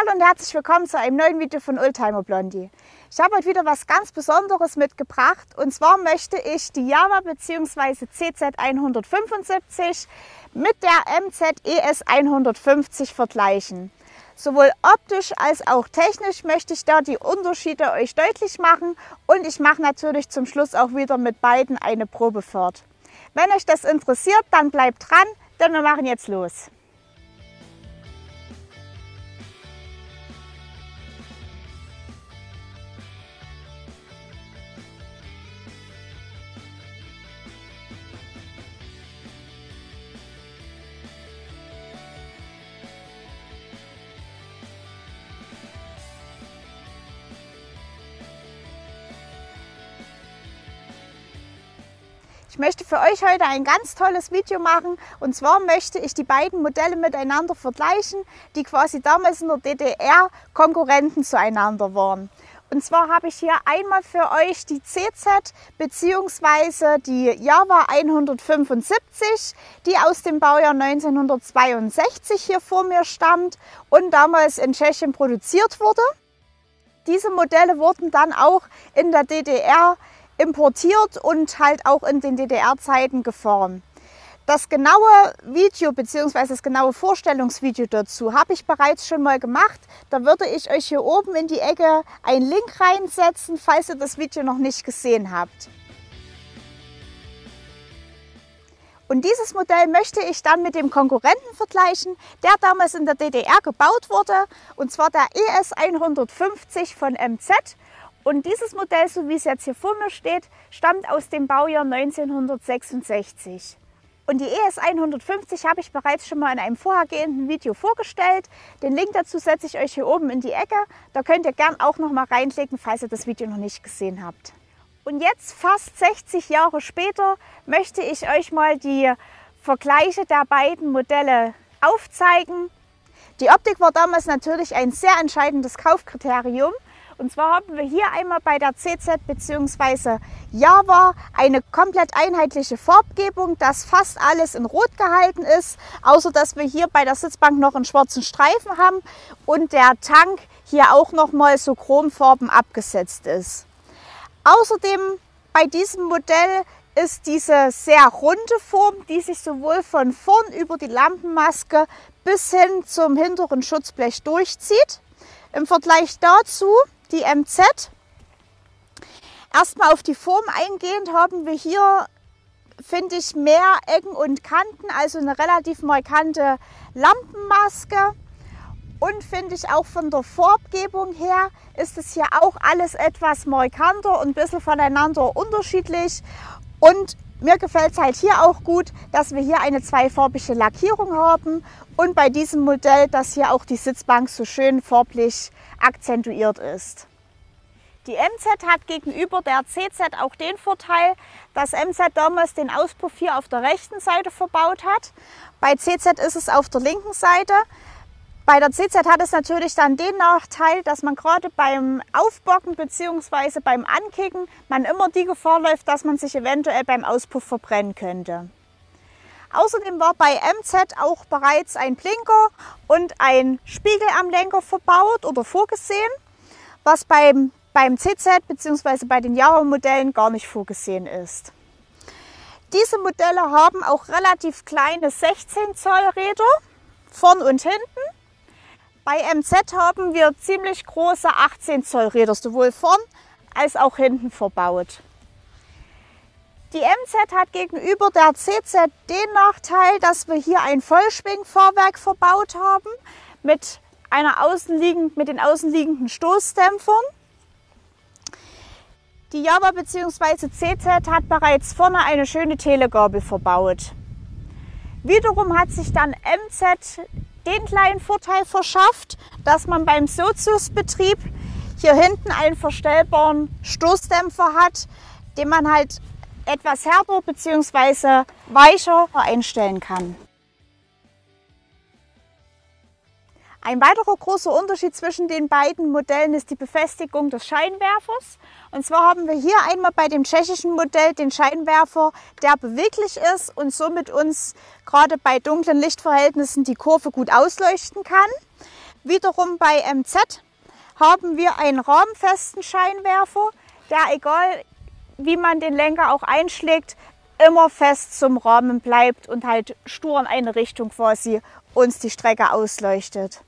Hallo und herzlich willkommen zu einem neuen Video von Oldtimer Blondie. Ich habe heute wieder was ganz Besonderes mitgebracht, und zwar möchte ich die Jawa bzw. CZ 175 mit der MZ ES 150 vergleichen. Sowohl optisch als auch technisch möchte ich da die Unterschiede euch deutlich machen, und ich mache natürlich zum Schluss auch wieder mit beiden eine Probefahrt. Wenn euch das interessiert, dann bleibt dran, denn wir machen jetzt los. Ich möchte für euch heute ein ganz tolles Video machen, und zwar möchte ich die beiden Modelle miteinander vergleichen, die quasi damals in der DDR Konkurrenten zueinander waren. Und zwar habe ich hier einmal für euch die CZ bzw. die Jawa 175, die aus dem Baujahr 1962 hier vor mir stammt und damals in Tschechien produziert wurde. Diese Modelle wurden dann auch in der DDR importiert und halt auch in den DDR-Zeiten gefahren. Das genaue Video bzw. das genaue Vorstellungsvideo dazu habe ich bereits schon mal gemacht. Da würde ich euch hier oben in die Ecke einen Link reinsetzen, falls ihr das Video noch nicht gesehen habt. Und dieses Modell möchte ich dann mit dem Konkurrenten vergleichen, der damals in der DDR gebaut wurde, und zwar der ES 150 von MZ. Und dieses Modell, so wie es jetzt hier vor mir steht, stammt aus dem Baujahr 1966. Und die ES 150 habe ich bereits schon mal in einem vorhergehenden Video vorgestellt. Den Link dazu setze ich euch hier oben in die Ecke. Da könnt ihr gern auch noch mal reinklicken, falls ihr das Video noch nicht gesehen habt. Und jetzt, fast 60 Jahre später, möchte ich euch mal die Vergleiche der beiden Modelle aufzeigen. Die Optik war damals natürlich ein sehr entscheidendes Kaufkriterium. Und zwar haben wir hier einmal bei der CZ bzw. Jawa eine komplett einheitliche Farbgebung, dass fast alles in Rot gehalten ist, außer dass wir hier bei der Sitzbank noch einen schwarzen Streifen haben und der Tank hier auch nochmal so chromfarben abgesetzt ist. Außerdem bei diesem Modell ist diese sehr runde Form, die sich sowohl von vorn über die Lampenmaske bis hin zum hinteren Schutzblech durchzieht. Im Vergleich dazu die MZ. Erstmal auf die Form eingehend haben wir hier, finde ich, mehr Ecken und Kanten, also eine relativ markante Lampenmaske. Und finde ich auch von der Farbgebung her ist es hier auch alles etwas markanter und ein bisschen voneinander unterschiedlich. Und mir gefällt es halt hier auch gut, dass wir hier eine zweifarbige Lackierung haben und bei diesem Modell, dass hier auch die Sitzbank so schön farblich akzentuiert ist. Die MZ hat gegenüber der CZ auch den Vorteil, dass MZ damals den Auspuff hier auf der rechten Seite verbaut hat. Bei CZ ist es auf der linken Seite. Bei der CZ hat es natürlich dann den Nachteil, dass man gerade beim Aufbocken bzw. beim Ankicken man immer die Gefahr läuft, dass man sich eventuell beim Auspuff verbrennen könnte. Außerdem war bei MZ auch bereits ein Blinker und ein Spiegel am Lenker verbaut oder vorgesehen, was beim CZ bzw. bei den Jawa-Modellen gar nicht vorgesehen ist. Diese Modelle haben auch relativ kleine 16 Zoll Räder, vorn und hinten. Bei MZ haben wir ziemlich große 18 Zoll Räder, sowohl vorn als auch hinten verbaut. Die MZ hat gegenüber der CZ den Nachteil, dass wir hier ein Vollschwingfahrwerk verbaut haben mit den außenliegenden Stoßdämpfern. Die Jawa bzw. CZ hat bereits vorne eine schöne Telegabel verbaut. Wiederum hat sich dann MZ den kleinen Vorteil verschafft, dass man beim Sozius-Betrieb hier hinten einen verstellbaren Stoßdämpfer hat, den man halt etwas härter bzw. weicher einstellen kann. Ein weiterer großer Unterschied zwischen den beiden Modellen ist die Befestigung des Scheinwerfers. Und zwar haben wir hier einmal bei dem tschechischen Modell den Scheinwerfer, der beweglich ist und somit uns gerade bei dunklen Lichtverhältnissen die Kurve gut ausleuchten kann. Wiederum bei MZ haben wir einen rahmenfesten Scheinwerfer, der, egal wie man den Lenker auch einschlägt, immer fest zum Rahmen bleibt und halt stur in eine Richtung quasi uns die Strecke ausleuchtet.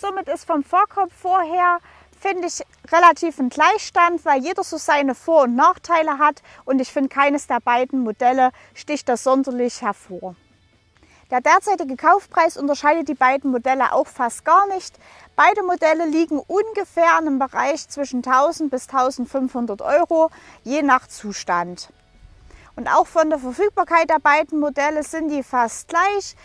Somit ist vom Fahrkomfort her, finde ich, relativ ein Gleichstand, weil jeder so seine Vor- und Nachteile hat und ich finde, keines der beiden Modelle sticht das sonderlich hervor. Der derzeitige Kaufpreis unterscheidet die beiden Modelle auch fast gar nicht. Beide Modelle liegen ungefähr in einem Bereich zwischen 1000 bis 1500 Euro, je nach Zustand. Und auch von der Verfügbarkeit der beiden Modelle sind die fast gleich.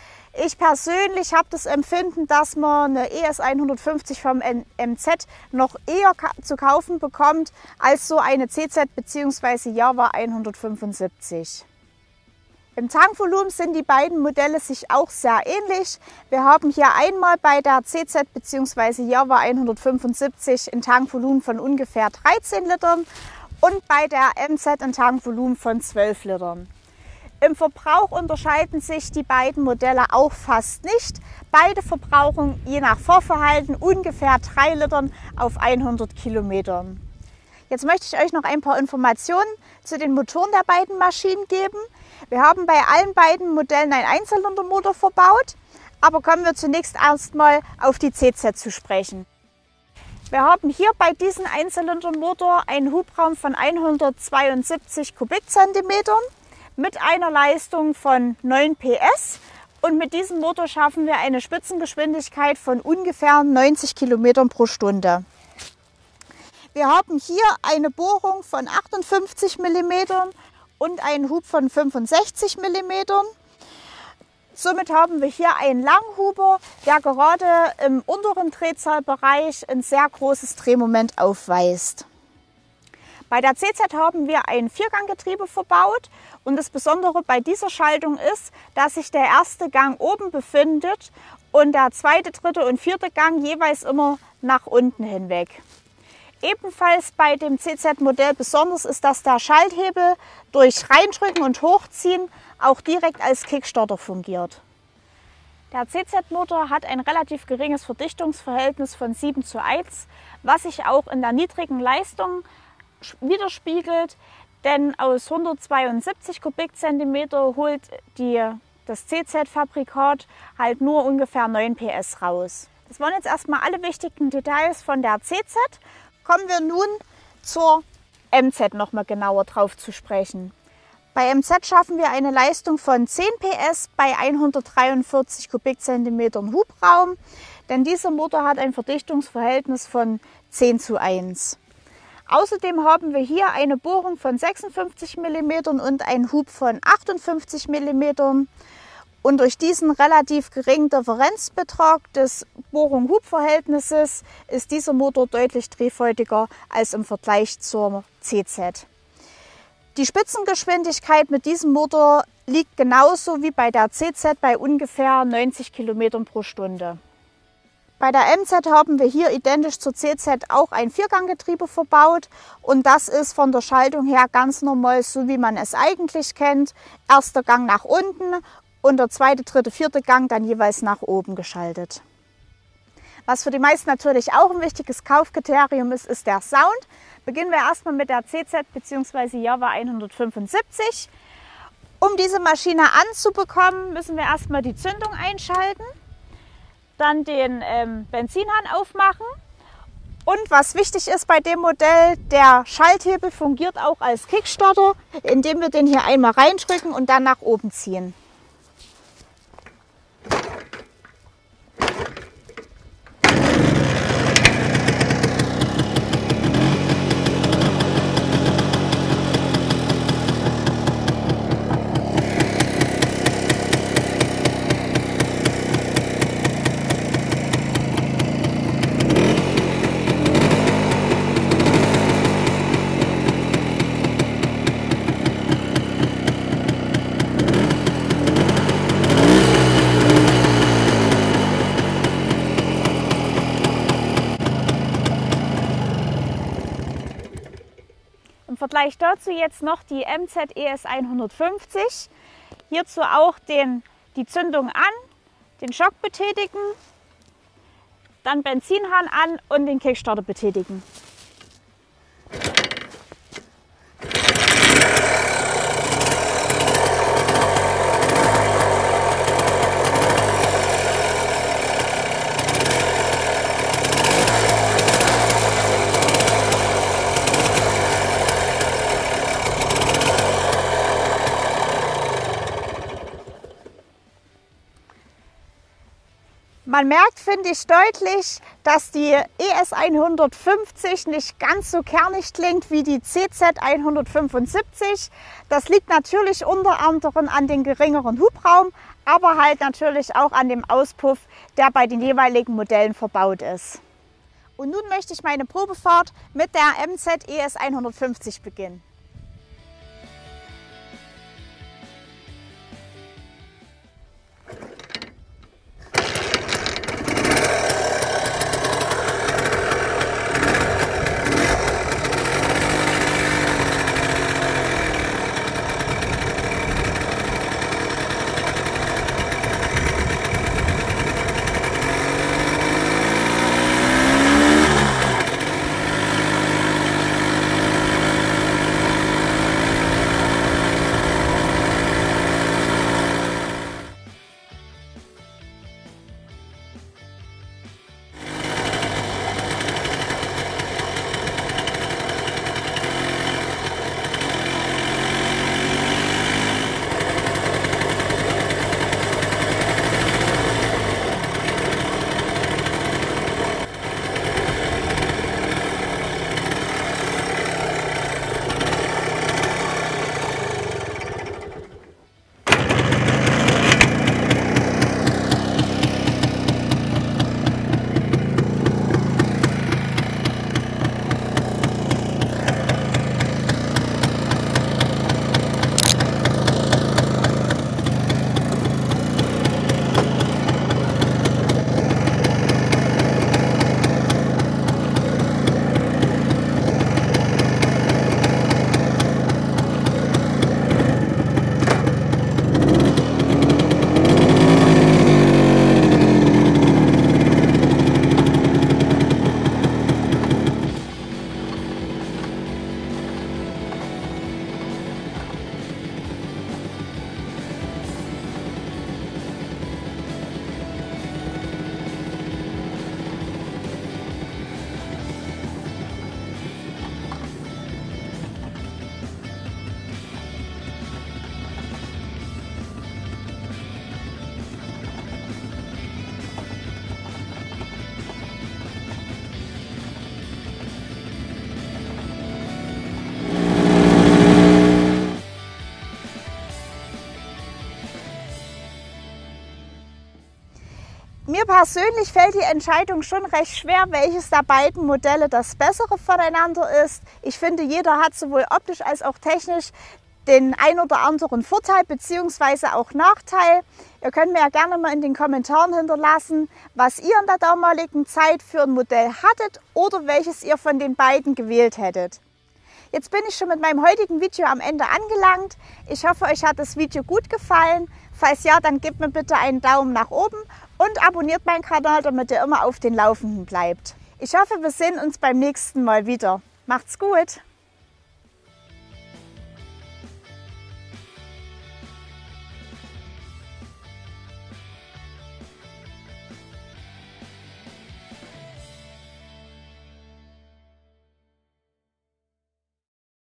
Ich persönlich habe das Empfinden, dass man eine ES 150 vom MZ noch eher zu kaufen bekommt als so eine CZ bzw. Jawa 175. Im Tankvolumen sind die beiden Modelle sich auch sehr ähnlich. Wir haben hier einmal bei der CZ bzw. Jawa 175 ein Tankvolumen von ungefähr 13 Litern und bei der MZ ein Tankvolumen von 12 Litern. Im Verbrauch unterscheiden sich die beiden Modelle auch fast nicht. Beide verbrauchen je nach Fahrverhalten ungefähr 3 Litern auf 100 Kilometern. Jetzt möchte ich euch noch ein paar Informationen zu den Motoren der beiden Maschinen geben. Wir haben bei allen beiden Modellen einen Einzylindermotor verbaut, aber kommen wir zunächst erstmal auf die CZ zu sprechen. Wir haben hier bei diesem Einzylindermotor einen Hubraum von 172 Kubikzentimetern mit einer Leistung von 9 PS und mit diesem Motor schaffen wir eine Spitzengeschwindigkeit von ungefähr 90 Kilometern pro Stunde. Wir haben hier eine Bohrung von 58 mm und einen Hub von 65 mm. Somit haben wir hier einen Langhuber, der gerade im unteren Drehzahlbereich ein sehr großes Drehmoment aufweist. Bei der CZ haben wir ein Vierganggetriebe verbaut und das Besondere bei dieser Schaltung ist, dass sich der erste Gang oben befindet und der zweite, dritte und vierte Gang jeweils immer nach unten hinweg. Ebenfalls bei dem CZ-Modell besonders ist, dass der Schalthebel durch Reindrücken und Hochziehen auch direkt als Kickstarter fungiert. Der CZ-Motor hat ein relativ geringes Verdichtungsverhältnis von 7:1, was sich auch in der niedrigen Leistung widerspiegelt, denn aus 172 Kubikzentimeter holt das CZ-Fabrikat halt nur ungefähr 9 PS raus. Das waren jetzt erstmal alle wichtigen Details von der CZ. Kommen wir nun zur MZ nochmal genauer drauf zu sprechen. Bei MZ schaffen wir eine Leistung von 10 PS bei 143 Kubikzentimetern Hubraum, denn dieser Motor hat ein Verdichtungsverhältnis von 10:1. Außerdem haben wir hier eine Bohrung von 56 mm und einen Hub von 58 mm. Und durch diesen relativ geringen Differenzbetrag des Bohrung-Hub-Verhältnisses ist dieser Motor deutlich drehfältiger als im Vergleich zur CZ. Die Spitzengeschwindigkeit mit diesem Motor liegt genauso wie bei der CZ bei ungefähr 90 km pro Stunde. Bei der MZ haben wir hier identisch zur CZ auch ein Vierganggetriebe verbaut und das ist von der Schaltung her ganz normal, so wie man es eigentlich kennt. Erster Gang nach unten und der zweite, dritte, vierte Gang dann jeweils nach oben geschaltet. Was für die meisten natürlich auch ein wichtiges Kaufkriterium ist, ist der Sound. Beginnen wir erstmal mit der CZ bzw. Jawa 175. Um diese Maschine anzubekommen, müssen wir erstmal die Zündung einschalten, dann den Benzinhahn aufmachen und was wichtig ist bei dem Modell, der Schalthebel fungiert auch als Kickstarter, indem wir den hier einmal reindrücken und dann nach oben ziehen. Gleich dazu jetzt noch die MZ ES 150. Hierzu auch die Zündung an, den Schock betätigen, Dann Benzinhahn an und den Kickstarter betätigen. Man merkt, finde ich, deutlich, dass die ES 150 nicht ganz so kernig klingt wie die CZ 175. Das liegt natürlich unter anderem an dem geringeren Hubraum, aber halt natürlich auch an dem Auspuff, der bei den jeweiligen Modellen verbaut ist. Und nun möchte ich meine Probefahrt mit der MZ ES 150 beginnen. Mir persönlich fällt die Entscheidung schon recht schwer, welches der beiden Modelle das bessere voneinander ist. Ich finde, jeder hat sowohl optisch als auch technisch den ein oder anderen Vorteil bzw. auch Nachteil. Ihr könnt mir ja gerne mal in den Kommentaren hinterlassen, was ihr in der damaligen Zeit für ein Modell hattet oder welches ihr von den beiden gewählt hättet. Jetzt bin ich schon mit meinem heutigen Video am Ende angelangt. Ich hoffe, euch hat das Video gut gefallen. Falls ja, dann gebt mir bitte einen Daumen nach oben und abonniert meinen Kanal, damit ihr immer auf den Laufenden bleibt. Ich hoffe, wir sehen uns beim nächsten Mal wieder. Macht's gut!